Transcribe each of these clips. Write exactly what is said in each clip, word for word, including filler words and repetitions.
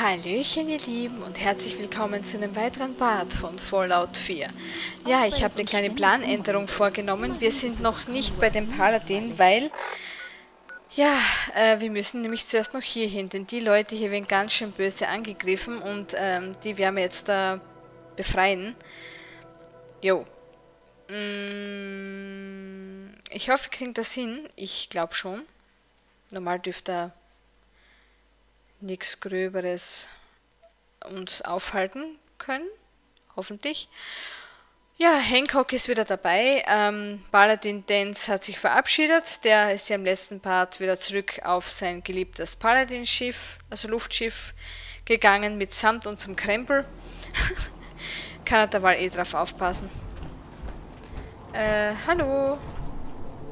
Hallöchen ihr Lieben und herzlich willkommen zu einem weiteren Part von Fallout vier. Ja, ich habe eine kleine Planänderung vorgenommen. Wir sind noch nicht bei dem Paladin, weil... Ja, äh, wir müssen nämlich zuerst noch hier hin, denn die Leute hier werden ganz schön böse angegriffen und ähm, die werden wir jetzt da äh, befreien. Jo. Mm, ich hoffe, wir kriegen das hin. Ich glaube schon. Normal dürfte er nichts Gröberes uns aufhalten können. Hoffentlich. Ja, Hancock ist wieder dabei. Ähm, Paladin Dance hat sich verabschiedet. Der ist ja im letzten Part wieder zurück auf sein geliebtes Paladin-Schiff, also Luftschiff, gegangen mit Samt und zum Krempel. Kann er da mal eh drauf aufpassen. Äh, hallo.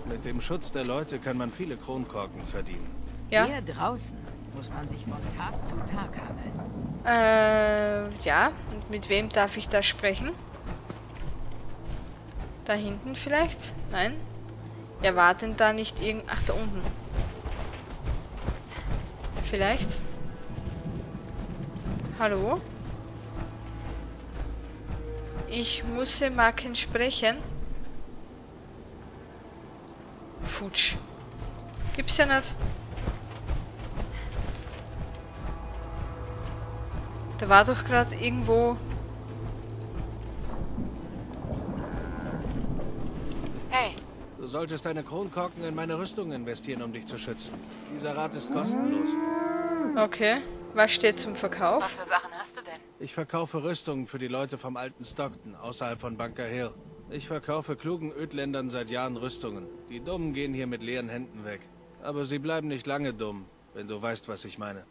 Mit dem Schutz der Leute kann man viele Kronkorken verdienen. Ja. Hier draußen muss man sich von Tag zu Tag handeln. Äh, ja. Und mit wem darf ich da sprechen? Da hinten vielleicht? Nein? Ja, war denn da nicht irgend... Ach, da unten. Vielleicht? Hallo? Ich muss Marken sprechen. Futsch. Gibt's ja nicht. Da war doch gerade irgendwo... Du solltest deine Kronkorken in meine Rüstung investieren, um dich zu schützen. Dieser Rat ist kostenlos. Okay. Was steht zum Verkauf? Was für Sachen hast du denn? Ich verkaufe Rüstungen für die Leute vom alten Stockton, außerhalb von Bunker Hill. Ich verkaufe klugen Ödländern seit Jahren Rüstungen. Die Dummen gehen hier mit leeren Händen weg. Aber sie bleiben nicht lange dumm, wenn du weißt, was ich meine.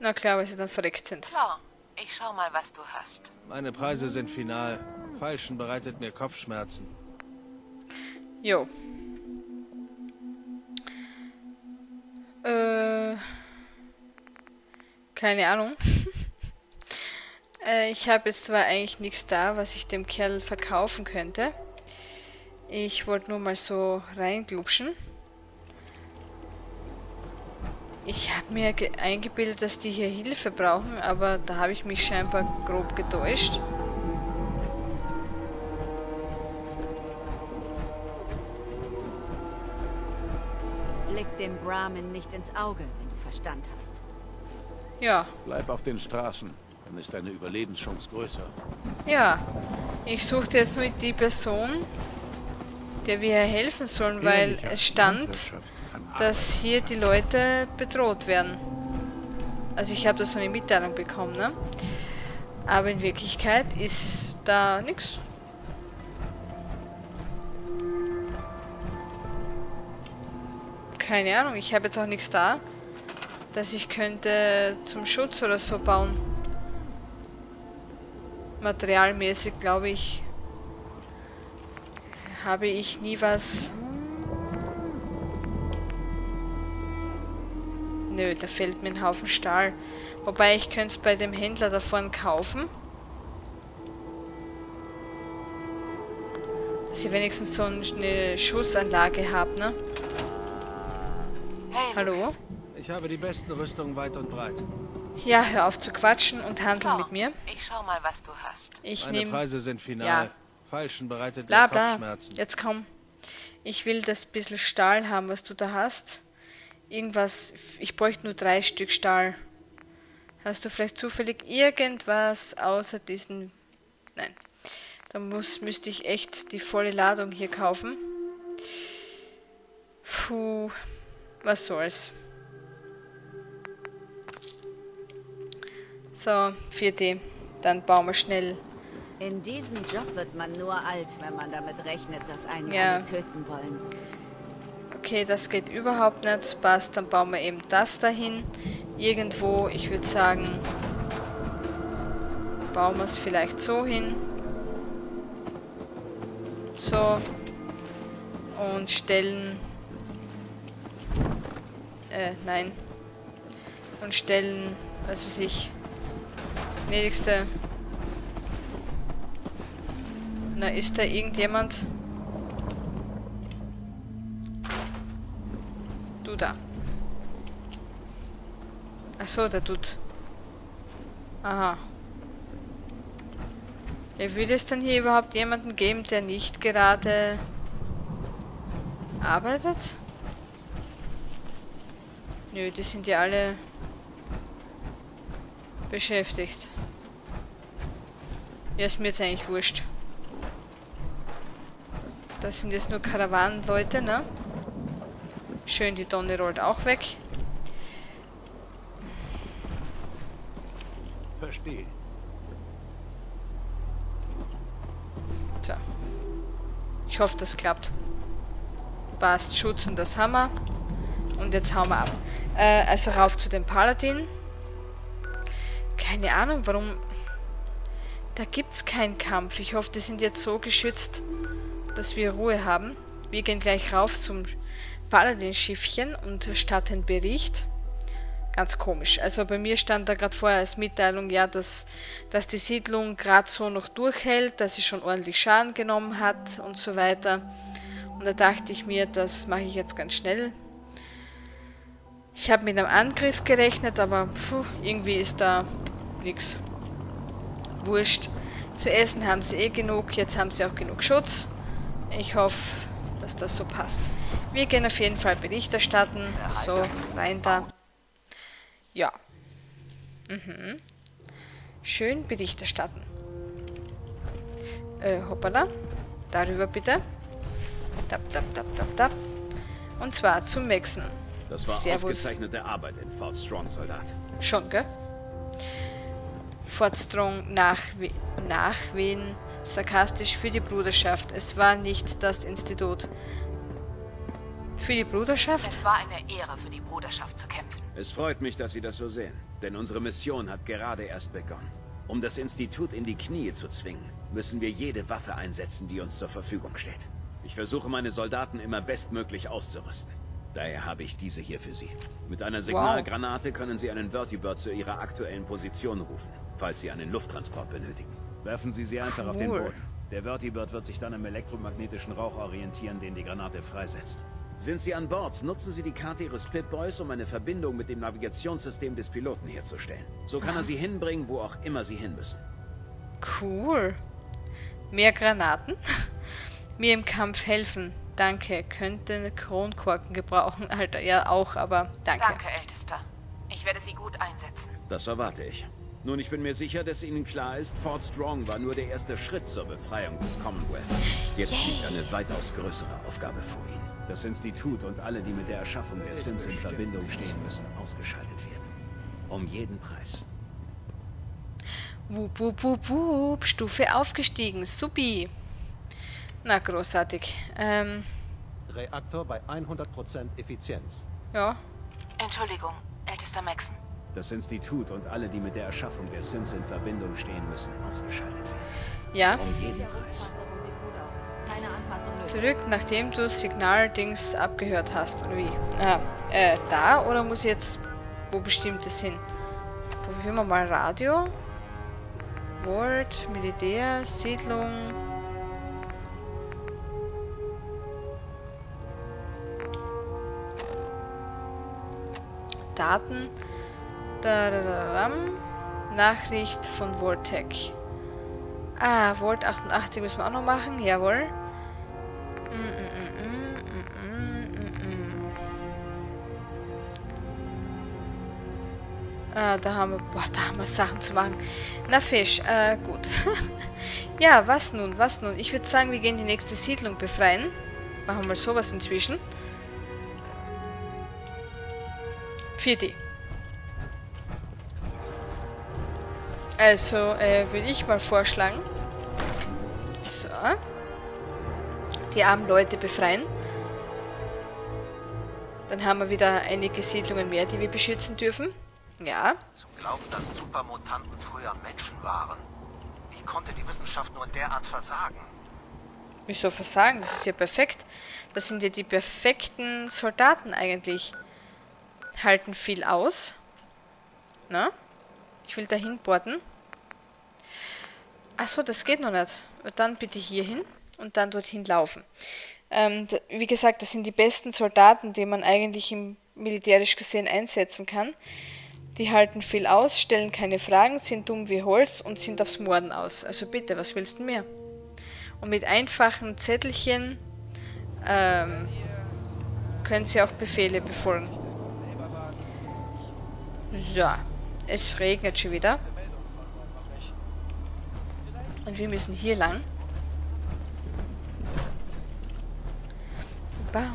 Na klar, weil sie dann verreckt sind. Klar. Ich schau mal, was du hast. Meine Preise sind final. Feilschen bereitet mir Kopfschmerzen. Jo. Äh. Keine Ahnung. äh, ich habe jetzt zwar eigentlich nichts da, was ich dem Kerl verkaufen könnte. Ich wollte nur mal so reinglupschen. Ich habe mir eingebildet, dass die hier Hilfe brauchen, aber da habe ich mich scheinbar grob getäuscht. Blick dem Brahmin nicht ins Auge, wenn du Verstand hast. Ja. Bleib auf den Straßen, dann ist deine Überlebenschance größer. Ja, ich suchte jetzt nur die Person, der wir helfen sollen, weil es stand, dass hier die Leute bedroht werden. Also ich habe da so eine Mitteilung bekommen, ne? Aber in Wirklichkeit ist da nichts. Keine Ahnung, ich habe jetzt auch nichts da, dass ich könnte zum Schutz oder so bauen. Materialmäßig, glaube ich, habe ich nie was. Nö, da fällt mir ein Haufen Stahl. Wobei, ich könnte es bei dem Händler davon kaufen. Dass ich wenigstens so eine Schussanlage habe, ne? Hey, hallo? Ich habe die besten Rüstungen weit und breit. Ja, hör auf zu quatschen und handel oh, mit mir. Ich schau mal, was du hast. Ich Meine nehm... Preise sind final. Ja. Falschen bereitet bla, mir Kopfschmerzen. Bla. Jetzt komm. Ich will das bisschen Stahl haben, was du da hast. Irgendwas... Ich bräuchte nur drei Stück Stahl. Hast du vielleicht zufällig irgendwas außer diesen... Nein. Da muss, müsste ich echt die volle Ladung hier kaufen. Puh... Was soll's. So, vier D. Dann bauen wir schnell. In diesem Job wird man nur alt, wenn man damit rechnet, dass einen ja. alle töten wollen. Okay, das geht überhaupt nicht. Passt, dann bauen wir eben das dahin. Irgendwo, ich würde sagen, bauen wir es vielleicht so hin. So. Und stellen... Äh, nein. Und stellen, was weiß ich. Nächste. Na, ist da irgendjemand? Du da. Achso, der tut. Aha. Ja, würde es dann hier überhaupt jemanden geben, der nicht gerade arbeitet? Nö, die sind ja alle beschäftigt. Ja, ist mir jetzt eigentlich wurscht. Das sind jetzt nur Karawanenleute, ne? Schön, die Donne rollt auch weg. Verstehe. So. Ich hoffe, das klappt. Passt, Schutz und das Hammer. Und jetzt hauen wir ab. Äh, also rauf zu dem Paladin. Keine Ahnung, warum... Da gibt es keinen Kampf. Ich hoffe, die sind jetzt so geschützt, dass wir Ruhe haben. Wir gehen gleich rauf zum Paladin-Schiffchen und erstatten Bericht. Ganz komisch. Also bei mir stand da gerade vorher als Mitteilung, ja, dass, dass die Siedlung gerade so noch durchhält, dass sie schon ordentlich Schaden genommen hat und so weiter. Und da dachte ich mir, das mache ich jetzt ganz schnell. Ich habe mit einem Angriff gerechnet, aber puh, irgendwie ist da nichts. Wurscht. Zu essen haben sie eh genug, jetzt haben sie auch genug Schutz. Ich hoffe, dass das so passt. Wir gehen auf jeden Fall Bericht erstatten. So, rein da. Ja. Mhm. Schön Bericht erstatten. Äh, hoppala. Darüber bitte. Tap, tap, tap, tap, tap. Und zwar zum Maxson. Das war Servus. Ausgezeichnete Arbeit in Fort Strong, Soldat. Schon, gell? Fort Strong nachwe nachwehen, sarkastisch für die Bruderschaft. Es war nicht das Institut. Für die Bruderschaft? Es war eine Ehre, für die Bruderschaft zu kämpfen. Es freut mich, dass Sie das so sehen, denn unsere Mission hat gerade erst begonnen. Um das Institut in die Knie zu zwingen, müssen wir jede Waffe einsetzen, die uns zur Verfügung steht. Ich versuche, meine Soldaten immer bestmöglich auszurüsten. Daher habe ich diese hier für Sie. Mit einer Signalgranate können Sie einen Vertibird zu Ihrer aktuellen Position rufen, falls Sie einen Lufttransport benötigen. Werfen Sie sie einfach cool. auf den Boden. Der Vertibird wird sich dann im elektromagnetischen Rauch orientieren, den die Granate freisetzt. Sind Sie an Bord, nutzen Sie die Karte Ihres Pipboys, um eine Verbindung mit dem Navigationssystem des Piloten herzustellen. So kann er Sie hinbringen, wo auch immer Sie hin müssen. Cool. Mehr Granaten? Mir im Kampf helfen. Danke. Könnte eine Kronkorken gebrauchen, Alter. Ja, auch, aber danke. Danke, Ältester. Ich werde sie gut einsetzen. Das erwarte ich. Nun, ich bin mir sicher, dass Ihnen klar ist, Fort Strong war nur der erste Schritt zur Befreiung des Commonwealth. Jetzt Yay. liegt eine weitaus größere Aufgabe vor Ihnen. Das Institut und alle, die mit der Erschaffung der S I Ns in Verbindung stehen müssen, ausgeschaltet werden. Um jeden Preis. Wup, wup, wup, wup. Stufe aufgestiegen. Supi. Na, großartig. Ähm. Reaktor bei hundert Prozent Effizienz. Ja. Entschuldigung, Ältester Maxson. Das Institut und alle, die mit der Erschaffung der S I Ns in Verbindung stehen müssen, ausgeschaltet werden. Ja. Um jeden Preis. Zurück, nachdem du Signaldings abgehört hast, oder wie? Ah, äh, da, oder muss ich jetzt wo bestimmtes hin? Probieren wir mal Radio. Wort, Militär, Siedlung. Daten. Darararam. Nachricht von Voltec. Ah, Volt achtundachtzig müssen wir auch noch machen, jawohl. Mm, mm, mm, mm, mm, mm. Ah, da haben wir, boah, da haben wir Sachen zu machen. Na Fisch, äh, gut. Ja, was nun, was nun? Ich würde sagen, wir gehen die nächste Siedlung befreien. Machen wir mal sowas inzwischen. vier D. Also, äh, würde ich mal vorschlagen. So. Die armen Leute befreien. Dann haben wir wieder einige Siedlungen mehr, die wir beschützen dürfen. Ja. Zu glauben, dass Supermutanten früher Menschen waren. Wie konnte die Wissenschaft nur derart versagen? Wieso versagen? Das ist ja perfekt. Das sind ja die perfekten Soldaten eigentlich. Halten viel aus. Na? Ich will da hinboarden. Achso, das geht noch nicht. Dann bitte hier hin und dann dorthin laufen. Ähm, wie gesagt, das sind die besten Soldaten, die man eigentlich im militärisch gesehen einsetzen kann. Die halten viel aus, stellen keine Fragen, sind dumm wie Holz und sind aufs Morden aus. Also bitte, was willst du mehr? Und mit einfachen Zettelchen ähm, können sie auch Befehle befolgen. So, es regnet schon wieder. Und wir müssen hier lang. Wir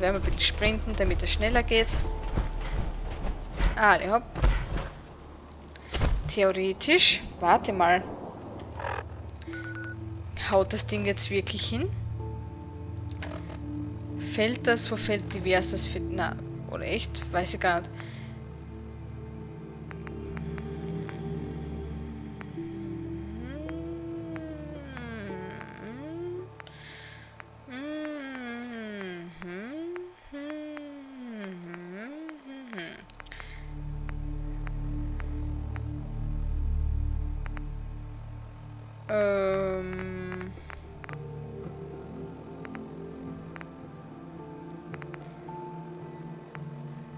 werden ein bisschen sprinten, damit es schneller geht. Ah, hopp. Theoretisch, warte mal. Haut das Ding jetzt wirklich hin? Fällt das? Wo fällt die? Wie heißt das? Na, oder echt? Weiß ich gar nicht.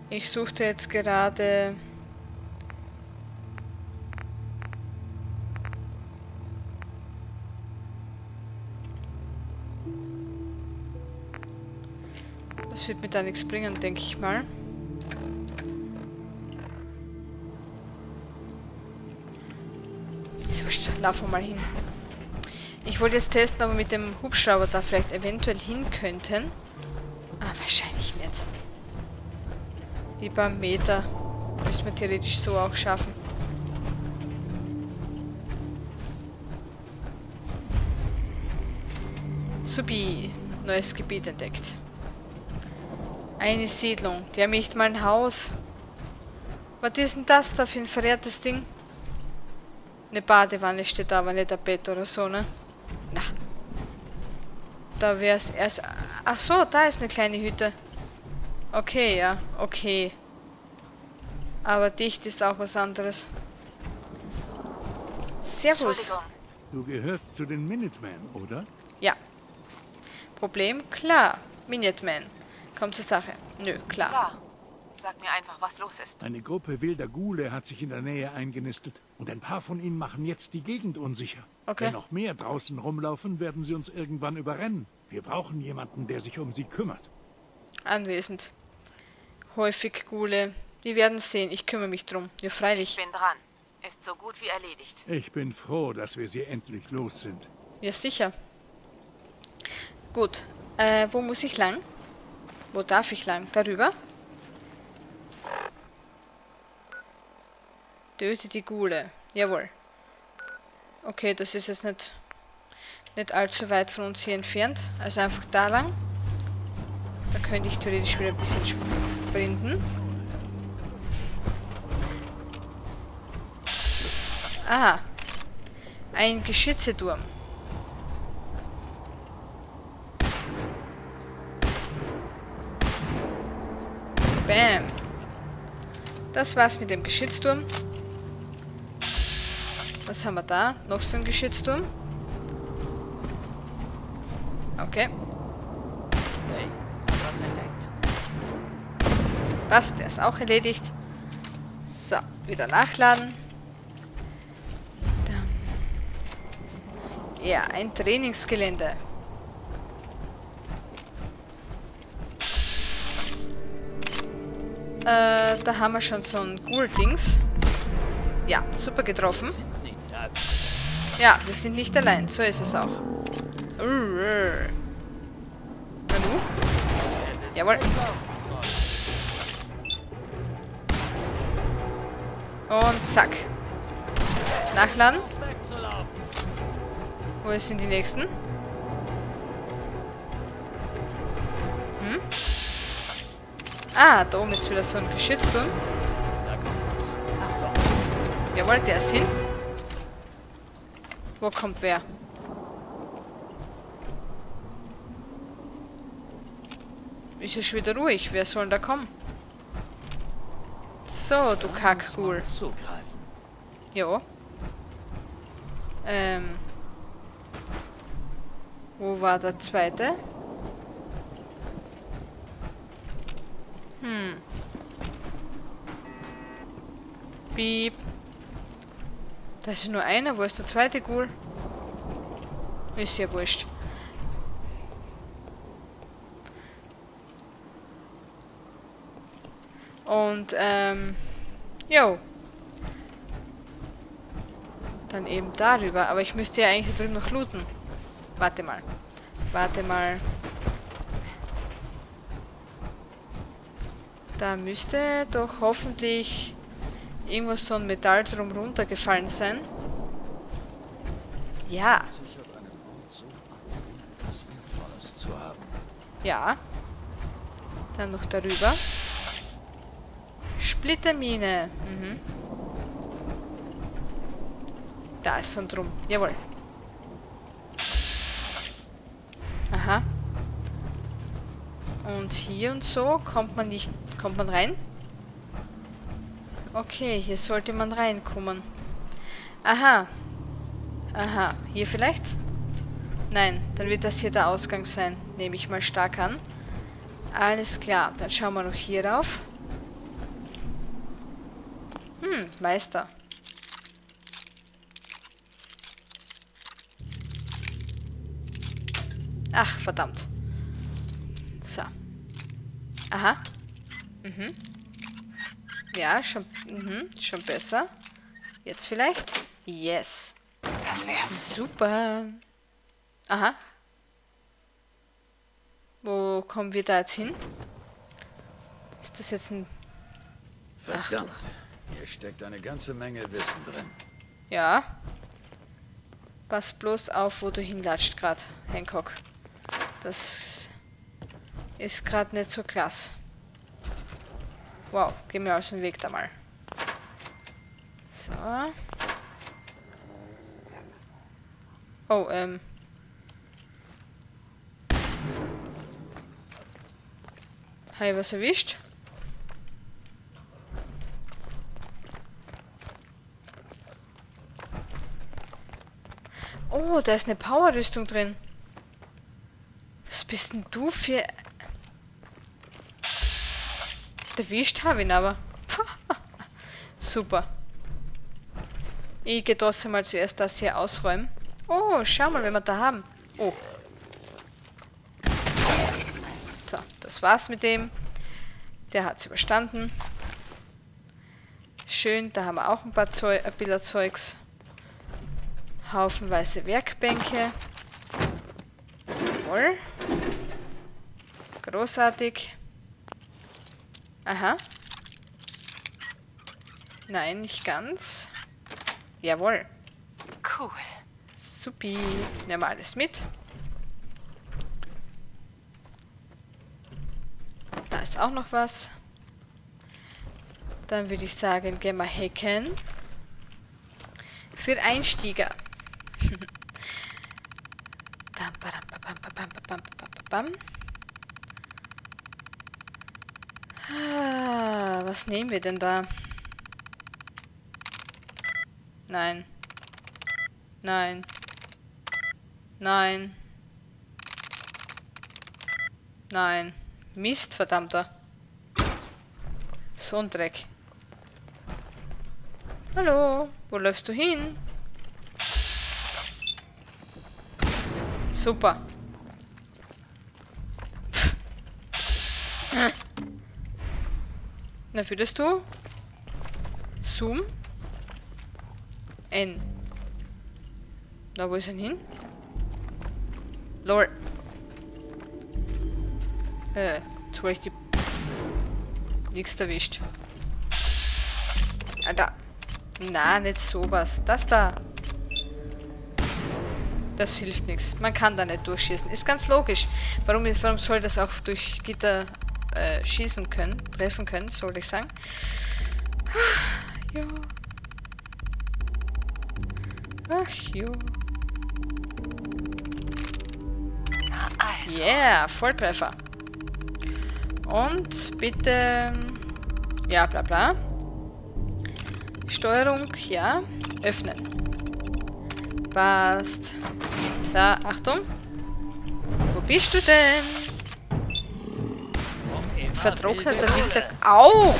Ich suchte jetzt gerade das wird mir da nichts bringen, denke ich mal. So, laufen wir mal hin. Ich wollte jetzt testen, ob wir mit dem Hubschrauber da vielleicht eventuell hin könnten. Ah, wahrscheinlich nicht. Lieber Meter. Müssen wir theoretisch so auch schaffen. Subi. Neues Gebiet entdeckt. Eine Siedlung. Die haben nicht mal ein Haus. Was ist denn das da für ein verrehrtes Ding? Eine Badewanne steht da, aber nicht ein Bett oder so, ne? Na. Da wäre es erst... Ach so, da ist eine kleine Hütte. Okay, ja, okay. Aber dicht ist auch was anderes. Servus. Du gehörst zu den Minutemen, oder? Ja. Problem? Klar. Minutemen. Komm zur Sache. Nö, klar. Klar. Sag mir einfach, was los ist. Eine Gruppe wilder Ghule hat sich in der Nähe eingenistet. Und ein paar von ihnen machen jetzt die Gegend unsicher. Okay. Wenn noch mehr draußen rumlaufen, werden sie uns irgendwann überrennen. Wir brauchen jemanden, der sich um sie kümmert. Anwesend. Häufig Ghule. Wir werden sehen. Ich kümmere mich drum. Ja, freilich. Ich bin dran. Ist so gut wie erledigt. Ich bin froh, dass wir sie endlich los sind. Ja, sicher. Gut. Äh, wo muss ich lang? Wo darf ich lang? Darüber? Töte die Ghule. Jawohl. Okay, das ist jetzt nicht, nicht allzu weit von uns hier entfernt. Also einfach da lang. Da könnte ich theoretisch wieder ein bisschen sprinten. Ah. Ein Geschützeturm. Bam. Das war's mit dem Geschützturm. Was haben wir da? Noch so ein Geschützturm. Okay. Was? Der ist auch erledigt. So, wieder nachladen. Dann. Ja, ein Trainingsgelände. Äh, da haben wir schon so ein Ghoul-Dings. Ja, super getroffen. Ja, wir sind nicht allein. So ist es auch. Hallo? Jawohl. Und zack. Nachladen. Wo sind die nächsten? Hm? Ah, da oben ist wieder so ein Geschützturm. Jawohl, der ist hin. Wo kommt wer? Ist ja schon wieder ruhig. Wer soll denn da kommen? So, du Kackghoul. Jo. Ähm. Wo war der zweite? Hm. Piep. Da ist nur einer. Wo ist der zweite Ghoul? Ist ja wurscht. Und, ähm, jo. Dann eben darüber. Aber ich müsste ja eigentlich da drüben noch looten. Warte mal. Warte mal. Da müsste doch hoffentlich irgendwas so ein Metall drum runtergefallen sein. Ja. Ja. Dann noch darüber. Splittermine. Mhm. Da ist so ein Drum. Jawohl. Aha. Und hier und so kommt man nicht. Kommt man rein? Okay, hier sollte man reinkommen. Aha. Aha. Hier vielleicht? Nein, dann wird das hier der Ausgang sein. Nehme ich mal stark an. Alles klar, dann schauen wir noch hier rauf. Hm, Meister. Ach, verdammt. So. Aha. Mhm. Ja, schon, mhm, schon besser. Jetzt vielleicht? Yes. Das wär's. Super. Aha. Wo kommen wir da jetzt hin? Ist das jetzt ein... Verdammt. Ach, hier steckt eine ganze Menge Wissen drin. Ja. Pass bloß auf, wo du hinlatscht gerade, Hancock. Das ist gerade nicht so klasse. Wow, geh mir aus dem Weg da mal. So. Oh, ähm. Habe ich was erwischt? Oh, da ist eine Powerrüstung drin. Was bist denn du für... Erwischt habe ich ihn aber. Super. Ich gehe trotzdem mal zuerst das hier ausräumen. Oh, schau mal, wenn wir da haben. Oh. So, das war's mit dem. Der hat's überstanden. Schön, da haben wir auch ein paar Zeu äh, Bilderzeugs. Haufenweise Werkbänke. Jawohl. Großartig. Aha. Nein, nicht ganz. Jawohl. Cool. Supi. Nehmen wir alles mit. Da ist auch noch was. Dann würde ich sagen, gehen wir hacken. Für Einsteiger. Ah, was nehmen wir denn da? Nein. Nein. Nein. Nein. Mist, verdammter. So ein Dreck. Hallo, wo läufst du hin? Super. Na, würdest du? Zoom. N. Na, wo ist er hin? Lol. Äh, jetzt hab ich die... Nichts erwischt. Alter. Na, nicht sowas. Das da. Das hilft nichts. Man kann da nicht durchschießen. Ist ganz logisch. Warum, warum soll das auch durch Gitter... Äh, schießen können, treffen können, sollte ich sagen. Ja. Ach jo. Also. Yeah, Volltreffer. Und bitte... Ja, bla bla. Steuerung, ja. Öffnen. Passt. Da, Achtung. Wo bist du denn? Vertrockneter Winter. Au!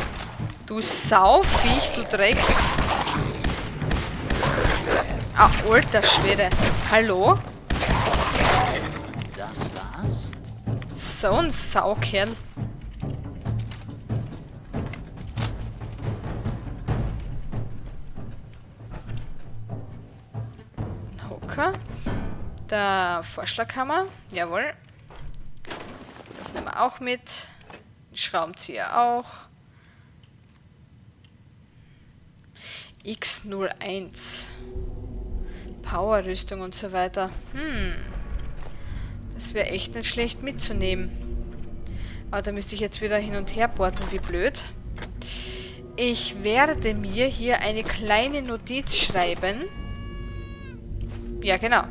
Du Sauviech, du dreckiges Ah, alter Schwede. Hallo? Das war's? So ein Saukerl. Hocker. Der Vorschlaghammer. Jawohl. Das nehmen wir auch mit. Schraubenzieher auch. X null eins. Powerrüstung und so weiter. Hm. Das wäre echt nicht schlecht mitzunehmen. Aber da müsste ich jetzt wieder hin und her porten, wie blöd. Ich werde mir hier eine kleine Notiz schreiben. Ja, genau.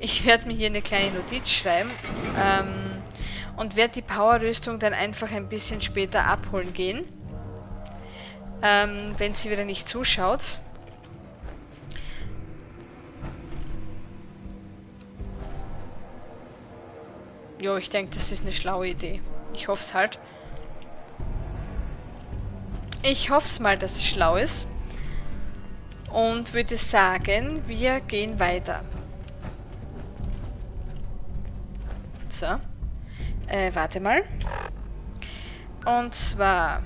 Ich werde mir hier eine kleine Notiz schreiben. Ähm, und werde die Powerrüstung dann einfach ein bisschen später abholen gehen. Ähm, wenn sie wieder nicht zuschaut. Jo, ich denke, das ist eine schlaue Idee. Ich hoffe es halt. Ich hoffe es mal, dass es schlau ist. Und würde sagen, wir gehen weiter. So. Äh, warte mal. Und zwar...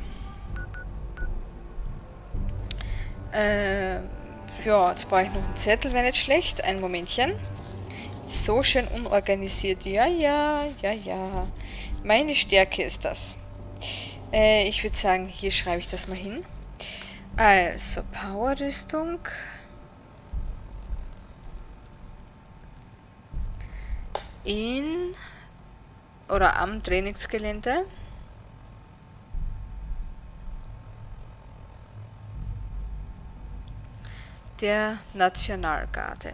Äh, ja, jetzt brauche ich noch einen Zettel, wäre nicht schlecht. Ein Momentchen. So schön unorganisiert. Ja, ja, ja, ja. Meine Stärke ist das. Äh, ich würde sagen, hier schreibe ich das mal hin. Also, Powerrüstung. In oder am Trainingsgelände. Der Nationalgarde.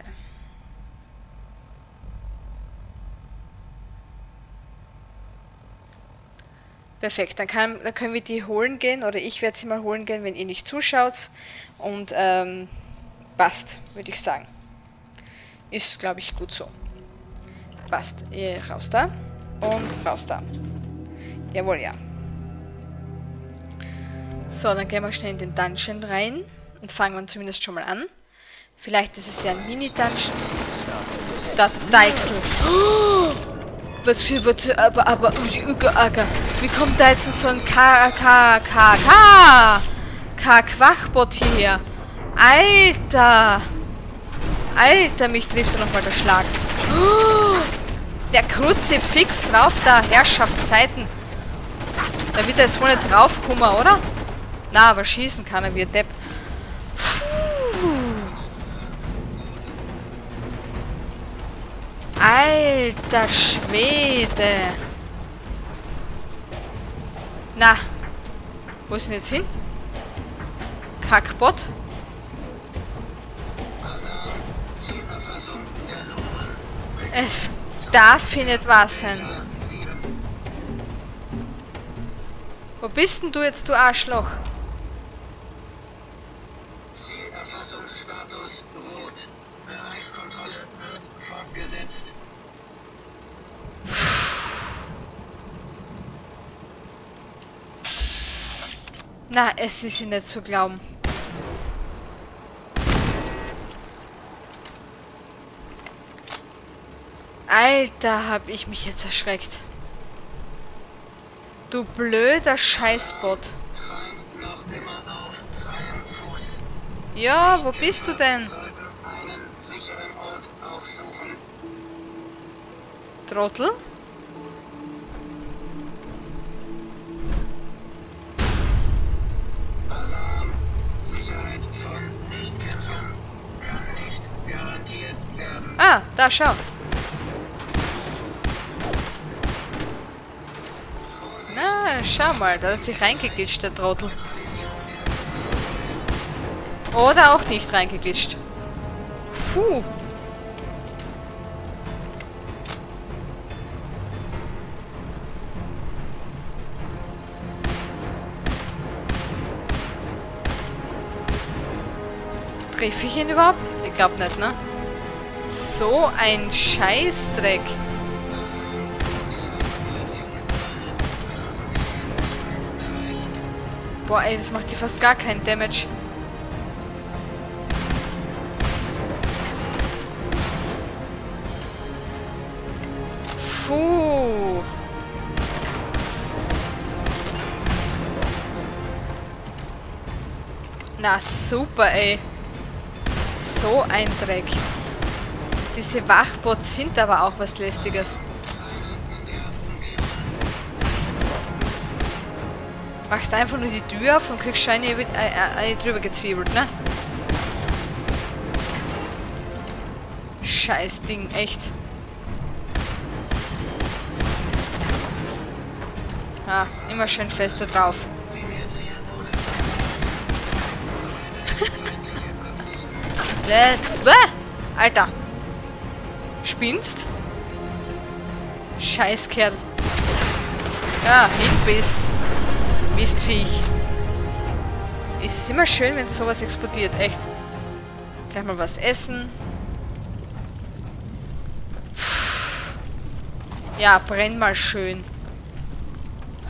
Perfekt, dann, kann, dann können wir die holen gehen, oder ich werde sie mal holen gehen, wenn ihr nicht zuschaut. Und ähm, passt, würde ich sagen. Ist, glaube ich, gut so. Passt. Äh, raus da. Und raus da. Jawohl, ja. So, dann gehen wir schnell in den Dungeon rein. Und fangen wir zumindest schon mal an. Vielleicht ist es ja ein Mini-Dungeon. Da, Deichsel. Oh! Aber, aber, wie kommt da jetzt so ein K, K, K, K, K, Quachbot hierher? Alter! Alter, mich trifft nochmal der Schlag. Oh, der Kruzifix rauf da, Herrschaftszeiten. Da wird er jetzt wohl nicht draufkommen, oder? Na, aber schießen kann er wie ein Depp. Alter Schwede! Na, wo ist denn jetzt hin? Kackbot? Es darf hier nicht wahr sein. Wo bist denn du jetzt, du Arschloch? Na, es ist nicht zu glauben. Alter, hab ich mich jetzt erschreckt. Du blöder Scheißbot. Ja, wo bist du denn? Trottel? Ah, da, schau. Na, schau mal, da ist sich reingeglitscht, der Trottel. Oder auch nicht reingeglitscht. Puh. Treffe ich ihn überhaupt? Ich glaube nicht, ne? So ein Scheißdreck. Boah, ey, das macht dir fast gar keinen Damage. Puh. Na super, ey. So ein Dreck. Diese Wachbots sind aber auch was Lästiges. Machst einfach nur die Tür auf und kriegst schon eine, eine, eine drüber gezwiebelt, ne? Scheiß Ding, echt. Ah, immer schön fest da drauf. Alter. Spinnst? Scheiß Kerl. Ja, hin bist. Mistviech. Ist immer schön, wenn sowas explodiert, echt. Gleich mal was essen. Ja, brenn mal schön.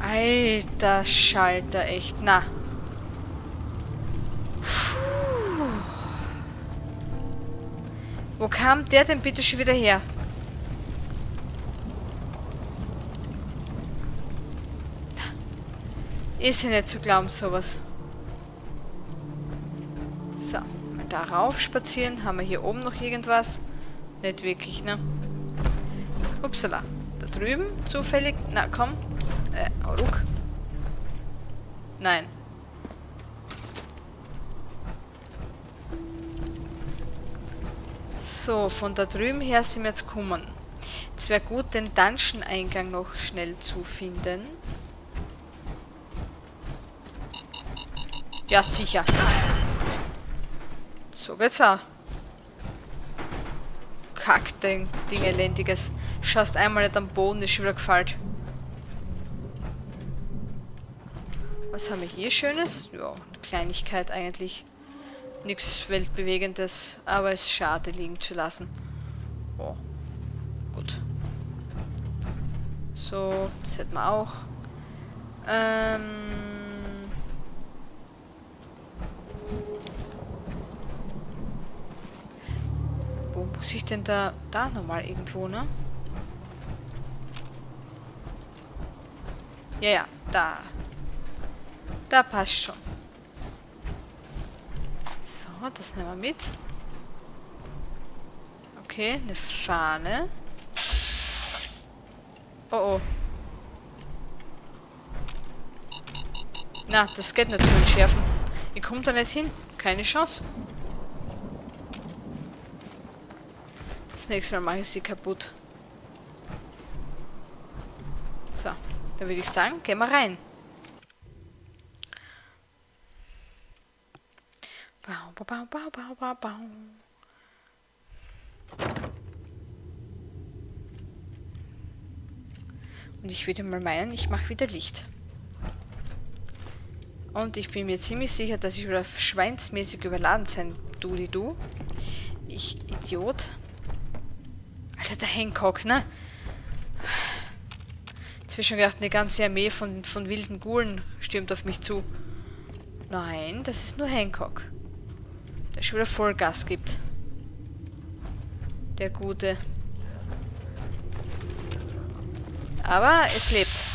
Alter Schalter, echt. Na. Puh. Wo kam der denn bitte schon wieder her? Ist ja nicht zu glauben, sowas. So, mal da rauf spazieren. Haben wir hier oben noch irgendwas? Nicht wirklich, ne? Upsala. Da drüben, zufällig. Na, komm. Äh, ruck. Nein. So, von da drüben her sind wir jetzt gekommen. Es wäre gut, den Dungeon-Eingang noch schnell zu finden. Ja, sicher. So geht's auch. Kack, Ding, Ding elendiges. Schaust einmal nicht am Boden, ist schon wieder gefallen. Was haben wir hier Schönes? Ja, eine Kleinigkeit eigentlich. Nichts Weltbewegendes, aber es ist schade, liegen zu lassen. Oh, gut. So, das hätten wir auch. Ähm... Muss ich denn da, da nochmal irgendwo, ne? Ja, ja, da. Da passt schon. So, das nehmen wir mit. Okay, eine Fahne. Oh, oh. Na, das geht nicht zu entschärfen. Ihr kommt da nicht hin. Keine Chance. Das nächste Mal mache ich sie kaputt. So, dann würde ich sagen, gehen wir rein. Bau, bau, bau, bau, bau, bau, bau. Und ich würde mal meinen, ich mache wieder Licht. Und ich bin mir ziemlich sicher, dass ich wieder schweinsmäßig überladen sein, du-di-du. Ich Idiot. Alter, der Hancock, ne? Jetzt habe ich schon gedacht, eine ganze Armee von, von wilden Gulen stürmt auf mich zu. Nein, das ist nur Hancock. Der schon wieder Vollgas gibt. Der Gute. Aber es lebt.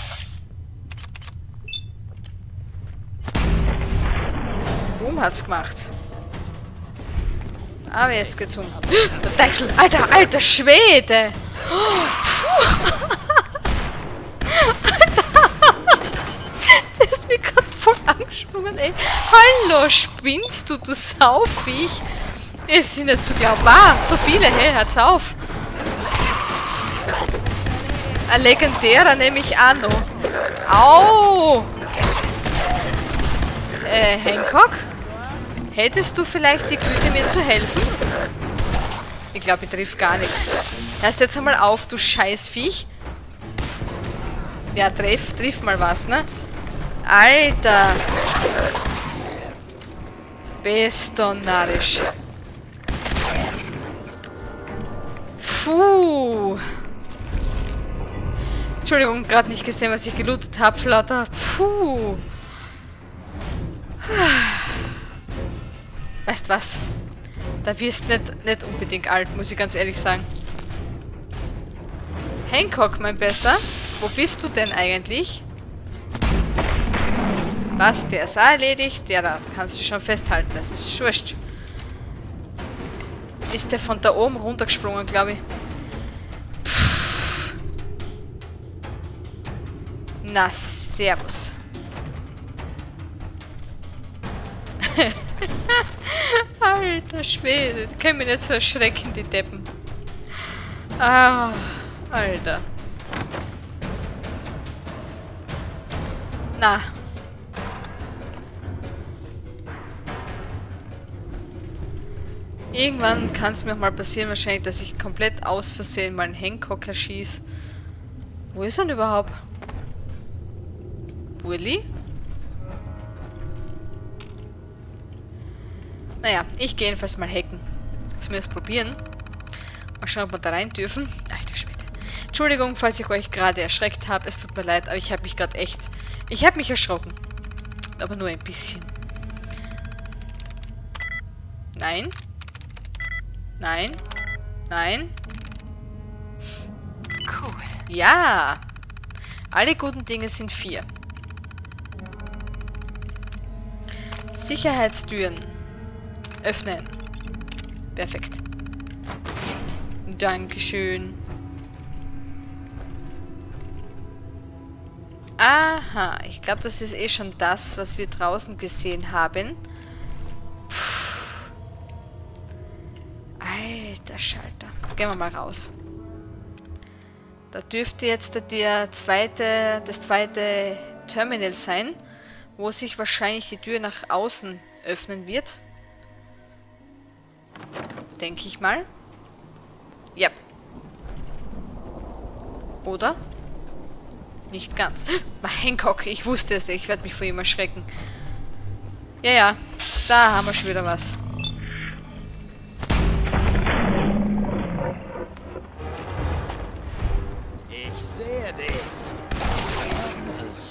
Boom hat's gemacht. Aber jetzt geht's um. Der Deichsel. Alter, alter Schwede! Oh, Alter! Der ist mir gerade voll angesprungen, ey. Hallo, spinnst du, du Sauviech? Ist nicht zu glauben. Ah, so viele, hey, hört's auf. Ein legendärer nehme ich an. Au! Äh, Hancock? Hättest du vielleicht die Güte, mir zu helfen? Ich glaube, ich triff gar nichts. Hörst jetzt einmal auf, du Scheißviech. Ja, treff, triff mal was, ne? Alter! Bestonarisch. Puh! Entschuldigung, gerade nicht gesehen, was ich gelootet habe, lauter. Puh! Weißt was? Da wirst du nicht, nicht unbedingt alt, muss ich ganz ehrlich sagen. Hancock, mein Bester, wo bist du denn eigentlich? Was, der ist erledigt? Ja, da kannst du schon festhalten, das ist schwurscht. Ist der von da oben runtergesprungen, glaube ich. Pff. Na, servus. Alter Schwede, die können mich nicht so erschrecken, die Deppen. Ah, Alter. Na. Irgendwann kann es mir auch mal passieren, wahrscheinlich, dass ich komplett aus Versehen mal einen Hancock erschieße. Wo ist er denn überhaupt? Willy? Naja, ich gehe jedenfalls mal hacken. Zumindest probieren. Mal schauen, ob wir da rein dürfen. Alter Schwede. Entschuldigung, falls ich euch gerade erschreckt habe. Es tut mir leid, aber ich habe mich gerade echt... Ich habe mich erschrocken. Aber nur ein bisschen. Nein. Nein. Nein. Cool. Ja. Alle guten Dinge sind vier. Sicherheitstüren. Öffnen. Perfekt. Dankeschön. Aha. Ich glaube, das ist eh schon das, was wir draußen gesehen haben. Alter Schalter. Gehen wir mal raus. Da dürfte jetzt der zweite, das zweite Terminal sein, wo sich wahrscheinlich die Tür nach außen öffnen wird. Denke ich mal. Ja. Oder? Nicht ganz. Mein Hancock, ich wusste es. Ich werde mich vor ihm erschrecken. Ja, ja. Da haben wir schon wieder was.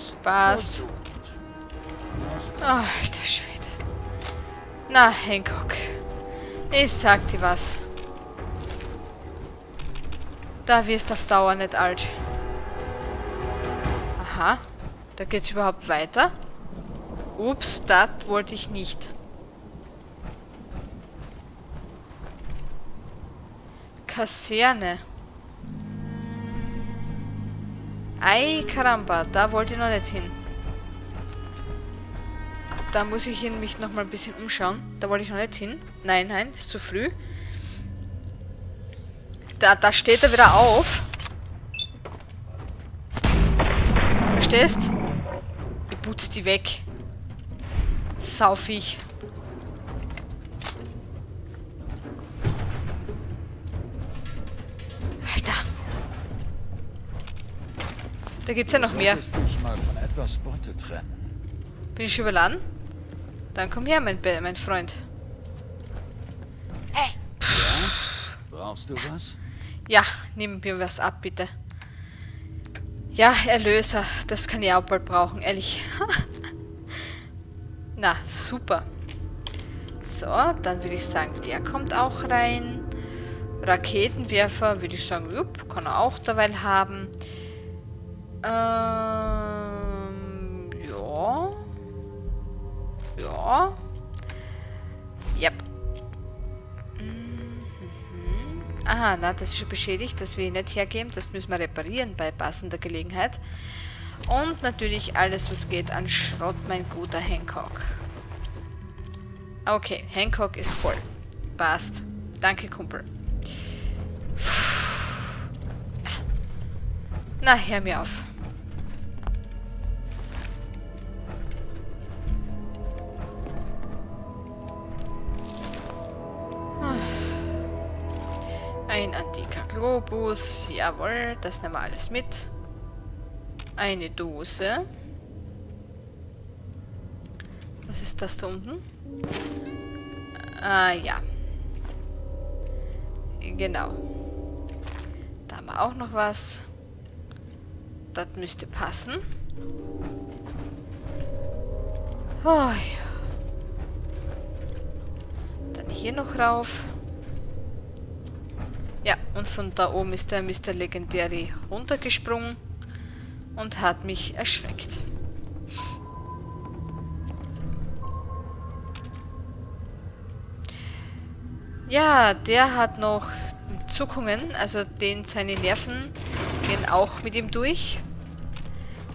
Spaß. Alter Schwede. Na, Hancock. Ich sag dir was. Da wirst du auf Dauer nicht alt. Aha. Da geht's überhaupt weiter. Ups, das wollte ich nicht. Kaserne. Ei, Karamba, da wollte ich noch nicht hin. Da muss ich mich noch mal ein bisschen umschauen. Da wollte ich noch nicht hin. Nein, nein, ist zu früh. Da, da steht er wieder auf. Verstehst? Ich putze die weg. Saufig. Da gibt's ja noch mehr. Bin ich überladen? Dann komm her, mein, Be mein Freund. Hey! Ja? Brauchst du was? Ja, nimm mir was ab, bitte. Ja, Erlöser. Das kann ich auch bald brauchen, ehrlich. Na, super. So, dann würde ich sagen, der kommt auch rein. Raketenwerfer, würde ich sagen, jupp, kann er auch derweil haben. Ähm, ja. Ja. Yep. Mhm. Aha, na, das ist schon beschädigt, das will ich nicht hergeben. Das müssen wir reparieren bei passender Gelegenheit. Und natürlich alles, was geht an Schrott, mein guter Hancock. Okay, Hancock ist voll. Passt. Danke, Kumpel. Na, hör mir auf. Ein antiker Globus, jawohl, das nehmen wir alles mit. Eine Dose. Was ist das da unten? Ah, ja. Genau. Da haben wir auch noch was. Das müsste passen. Oh, ja. Dann hier noch rauf. Ja, und von da oben ist der Mister Legendary runtergesprungen und hat mich erschreckt. Ja, der hat noch Zuckungen, also den, seine Nerven gehen auch mit ihm durch.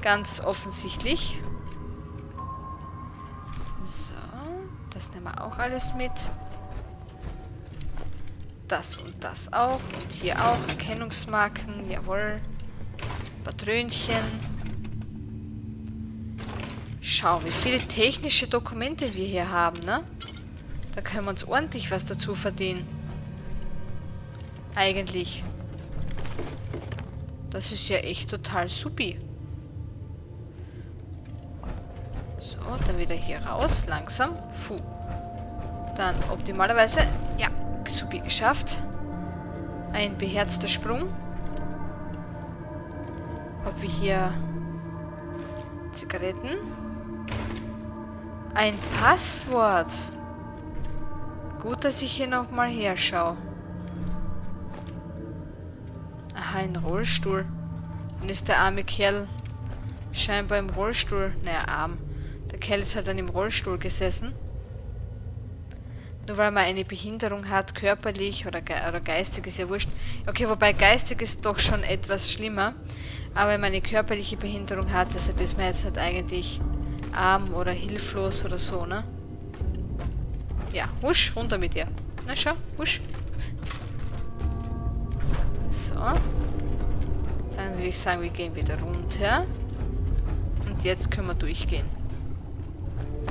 Ganz offensichtlich. So, das nehmen wir auch alles mit. Das und das auch. Und hier auch. Erkennungsmarken, jawohl. Patrönchen. Schau, wie viele technische Dokumente wir hier haben, ne? Da können wir uns ordentlich was dazu verdienen. Eigentlich. Das ist ja echt total supi. So, dann wieder hier raus. Langsam. Puh. Dann optimalerweise. Ja, supi geschafft. Ein beherzter Sprung. Ob wir hier Zigaretten. Ein Passwort. Gut, dass ich hier nochmal herschaue. Aha, ein Rollstuhl. Dann ist der arme Kerl scheinbar im Rollstuhl. Naja, arm. Der Kerl ist halt dann im Rollstuhl gesessen. Nur weil man eine Behinderung hat, körperlich oder, ge oder geistig, ist ja wurscht. Okay, wobei geistig ist doch schon etwas schlimmer. Aber wenn man eine körperliche Behinderung hat, deshalb ist man jetzt halt eigentlich arm oder hilflos oder so, ne? Ja, husch, runter mit dir. Na schau, husch. So. Dann würde ich sagen, wir gehen wieder runter. Und jetzt können wir durchgehen.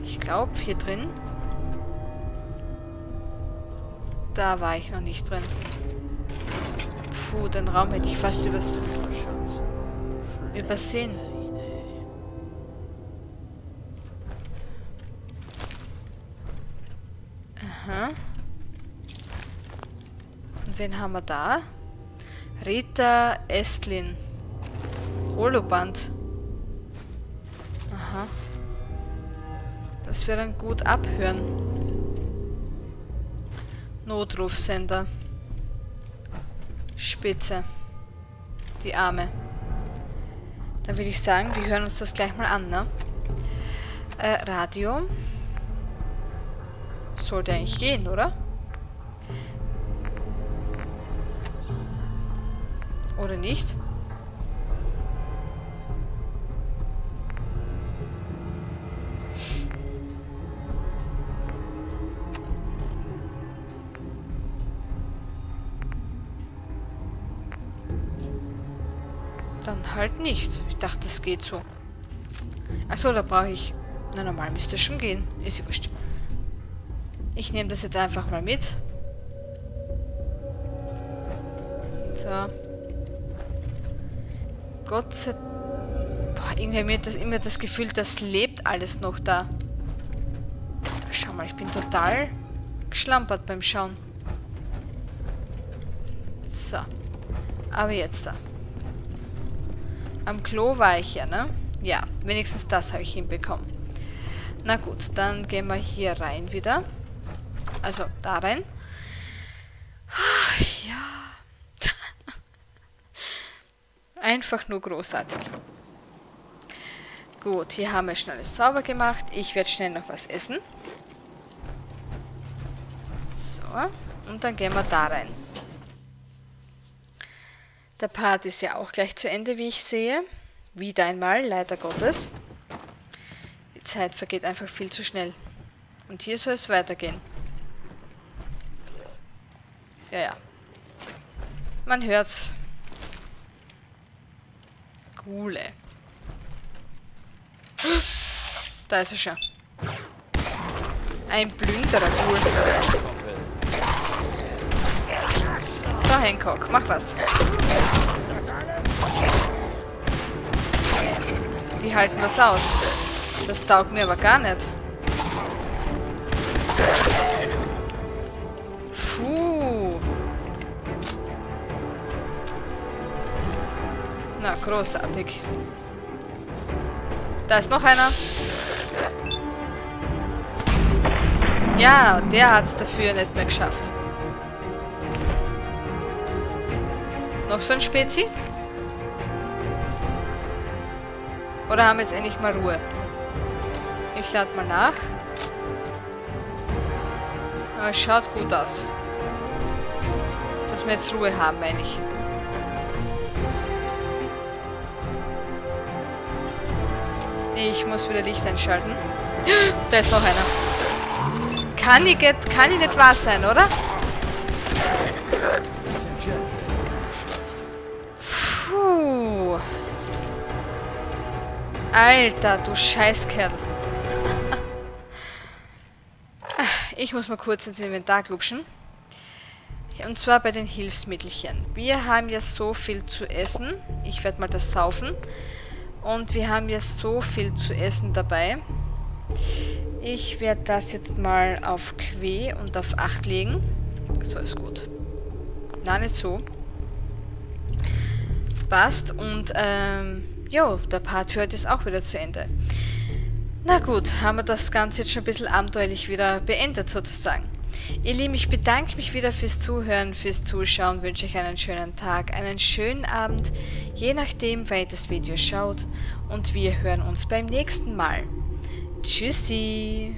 Ich glaube, hier drin. Da war ich noch nicht drin. Puh, den Raum hätte ich fast übers übersehen. Und wen haben wir da? Rita Estlin. Holoband. Aha. Das wir dann gut abhören. Notrufsender. Spitze. Die Arme. Dann würde ich sagen, wir hören uns das gleich mal an, ne? Äh, Radio. Sollte eigentlich gehen, oder? Oder nicht? Dann halt nicht. Ich dachte, es geht so. Achso, da brauche ich... Na, normal müsste es schon gehen. Ist ja wurscht. Ich nehme das jetzt einfach mal mit. So. Gott sei Dank. Boah, irgendwie mir das immer das Gefühl, das lebt alles noch da. Da schau mal, ich bin total geschlampert beim Schauen. So. Aber jetzt da. Am Klo war ich ja, ne? Ja, wenigstens das habe ich hinbekommen. Na gut, dann gehen wir hier rein wieder. Also, da rein. Ach, ja. Einfach nur großartig. Gut, hier haben wir schon alles sauber gemacht. Ich werde schnell noch was essen. So, und dann gehen wir da rein. Der Part ist ja auch gleich zu Ende, wie ich sehe. Wieder einmal, leider Gottes. Die Zeit vergeht einfach viel zu schnell. Und hier soll es weitergehen. Ja, ja. Man hört's. Coole. Da ist er schon. Ein blünderer Ghoul. So, Hancock, mach was. Die halten was aus. Das taugt mir aber gar nicht. Na, großartig. Da ist noch einer. Ja, der hat's dafür nicht mehr geschafft. Noch so ein Spezi? Oder haben wir jetzt endlich mal Ruhe? Ich lade mal nach. Aber es schaut gut aus. Dass wir jetzt Ruhe haben, meine ich. Ich muss wieder Licht einschalten. Da ist noch einer. Kann ich nicht, kann ich nicht wahr sein, oder? Puh. Alter, du Scheißkerl. Ich muss mal kurz ins Inventar klupschen. Und zwar bei den Hilfsmittelchen. Wir haben ja so viel zu essen. Ich werde mal das saufen. Und wir haben ja so viel zu essen dabei. Ich werde das jetzt mal auf Q und auf acht legen. So ist gut. Na, nicht so. Passt. Und, ähm, jo, der Part für heute ist auch wieder zu Ende. Na gut, haben wir das Ganze jetzt schon ein bisschen abenteuerlich wieder beendet sozusagen. Ihr Lieben, ich bedanke mich wieder fürs Zuhören, fürs Zuschauen, wünsche euch einen schönen Tag, einen schönen Abend, je nachdem, wann ihr das Video schaut, und wir hören uns beim nächsten Mal. Tschüssi!